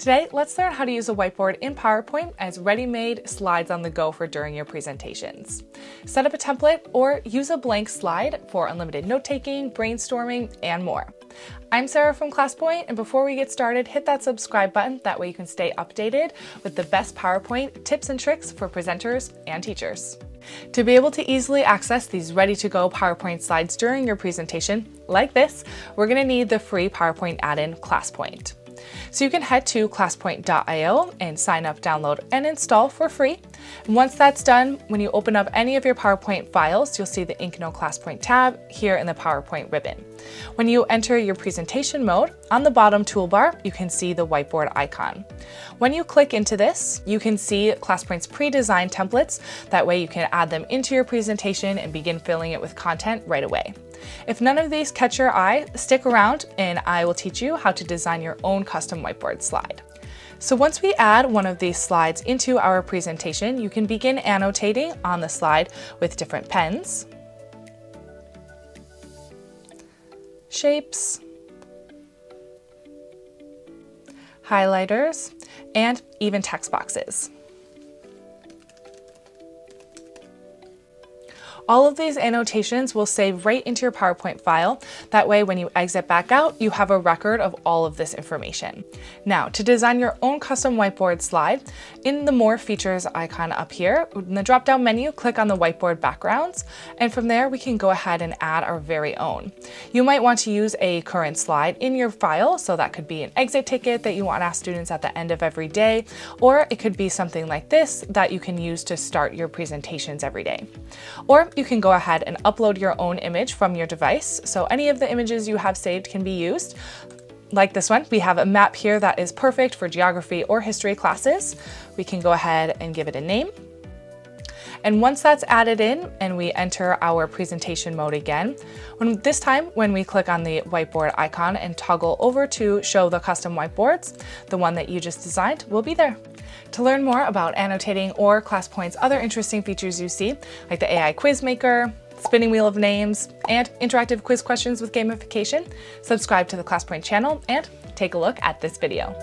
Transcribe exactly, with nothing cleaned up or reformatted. Today, let's learn how to use a whiteboard in PowerPoint as ready-made slides on the go for during your presentations. Set up a template or use a blank slide for unlimited note-taking, brainstorming, and more. I'm Sarah from ClassPoint, and before we get started, hit that subscribe button. That way you can stay updated with the best PowerPoint tips and tricks for presenters and teachers. To be able to easily access these ready-to-go PowerPoint slides during your presentation, like this, we're going to need the free PowerPoint add-in ClassPoint. So you can head to ClassPoint dot i o and sign up, download, and install for free. And once that's done, when you open up any of your PowerPoint files, you'll see the Inkno ClassPoint tab here in the PowerPoint ribbon. When you enter your presentation mode, on the bottom toolbar, you can see the whiteboard icon. When you click into this, you can see ClassPoint's pre-designed templates. That way you can add them into your presentation and begin filling it with content right away. If none of these catch your eye, stick around and I will teach you how to design your own custom whiteboard slide. So once we add one of these slides into our presentation, you can begin annotating on the slide with different pens, shapes, highlighters, and even text boxes. All of these annotations will save right into your PowerPoint file. That way, when you exit back out, you have a record of all of this information. Now, to design your own custom whiteboard slide, in the More Features icon up here, in the drop-down menu, click on the whiteboard backgrounds, and from there, we can go ahead and add our very own. You might want to use a current slide in your file, so that could be an exit ticket that you want to ask students at the end of every day, or it could be something like this that you can use to start your presentations every day. Or you can go ahead and upload your own image from your device. So any of the images you have saved can be used. Like this one, we have a map here that is perfect for geography or history classes. We can go ahead and give it a name. And once that's added in and we enter our presentation mode again, when, this time when we click on the whiteboard icon and toggle over to show the custom whiteboards, the one that you just designed will be there. To learn more about annotating or ClassPoint's other interesting features you see, like the A I Quiz Maker, Spinning Wheel of Names, and interactive quiz questions with gamification, subscribe to the ClassPoint channel and take a look at this video.